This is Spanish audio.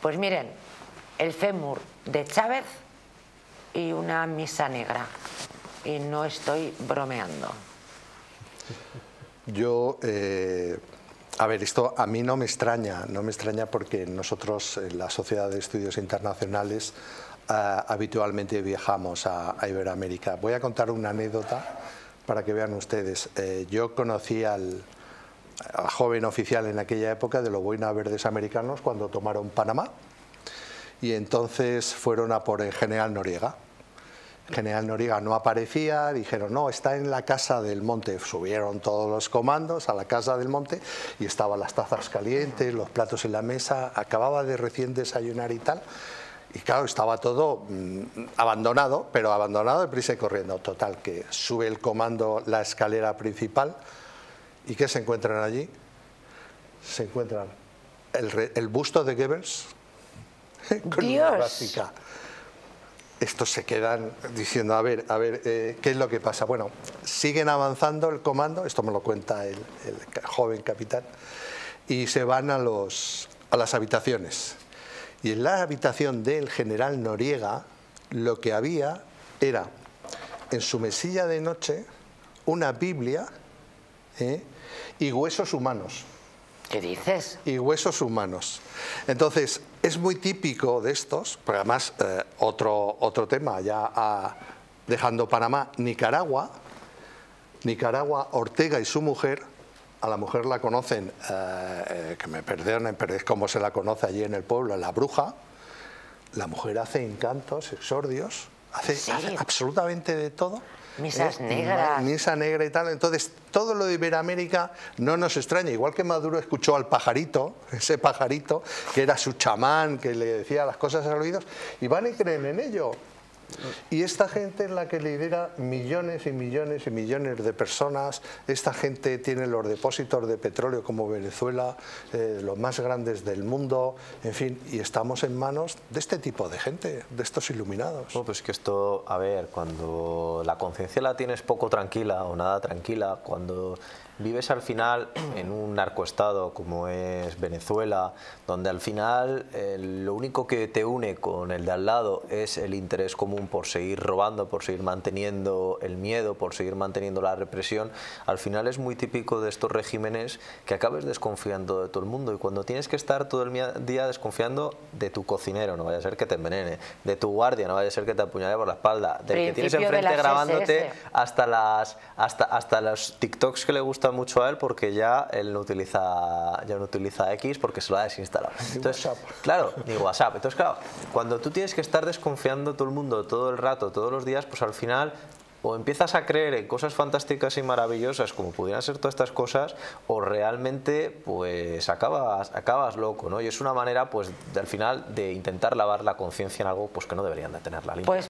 Pues miren, el fémur de Chávez y una misa negra. Y no estoy bromeando. Yo, a ver, esto a mí no me extraña, no me extraña porque nosotros en la Sociedad de Estudios Internacionales habitualmente viajamos a Iberoamérica. Voy a contar una anécdota para que vean ustedes. Yo conocí al joven oficial en aquella época de los Boinas Verdes americanos cuando tomaron Panamá y entonces fueron a por el general Noriega. General Noriega no aparecía, dijeron, no, está en la Casa del Monte. Subieron todos los comandos a la Casa del Monte y estaban las tazas calientes, los platos en la mesa, acababa de recién desayunar y tal. Y claro, estaba todo abandonado, pero abandonado de prisa y corriendo. Total, que sube el comando la escalera principal y ¿qué se encuentran allí? Se encuentran el busto de Goebbels con una plástica. Estos se quedan diciendo, a ver, ¿qué es lo que pasa? Bueno, siguen avanzando el comando, esto me lo cuenta el joven capitán, y se van a las habitaciones. Y en la habitación del general Noriega, lo que había era, en su mesilla de noche, una Biblia y huesos humanos. ¿Qué dices? Y huesos humanos. Entonces, es muy típico de estos, pero además otro tema, ya dejando Panamá, Nicaragua, Ortega y su mujer, a la mujer la conocen, que me perdonen, pero es como se la conoce allí en el pueblo, la bruja. La mujer hace encantos, exordios, hace absolutamente de todo. Misas negras. Misa negra y tal. Entonces, todo lo de Iberoamérica no nos extraña. Igual que Maduro escuchó al pajarito, ese pajarito, que era su chamán, que le decía las cosas a los oídos, y van y creen en ello. Y esta gente es la que lidera millones y millones y millones de personas. Esta gente tiene los depósitos de petróleo como Venezuela, los más grandes del mundo, en fin, y estamos en manos de este tipo de gente, de estos iluminados. No, pues que esto, a ver, cuando la conciencia la tienes poco tranquila o nada tranquila, cuando vives al final en un narcoestado como es Venezuela, donde al final lo único que te une con el de al lado es el interés común por seguir robando, por seguir manteniendo el miedo, por seguir manteniendo la represión. Al final es muy típico de estos regímenes que acabes desconfiando de todo el mundo, y cuando tienes que estar todo el día desconfiando de tu cocinero, no vaya a ser que te envenene, de tu guardia, no vaya a ser que te apuñale por la espalda, del que tienes enfrente grabándote hasta los TikToks que le gusta mucho a él, porque ya no utiliza X porque se lo ha desinstalado. Entonces, WhatsApp. Claro, ni WhatsApp. Entonces, claro, cuando tú tienes que estar desconfiando todo el mundo todo el rato, todos los días, pues al final o empiezas a creer en cosas fantásticas y maravillosas como pudieran ser todas estas cosas, o realmente pues acabas loco, ¿no? Y es una manera pues al final de intentar lavar la conciencia en algo pues que no deberían de tenerla limpia. Pues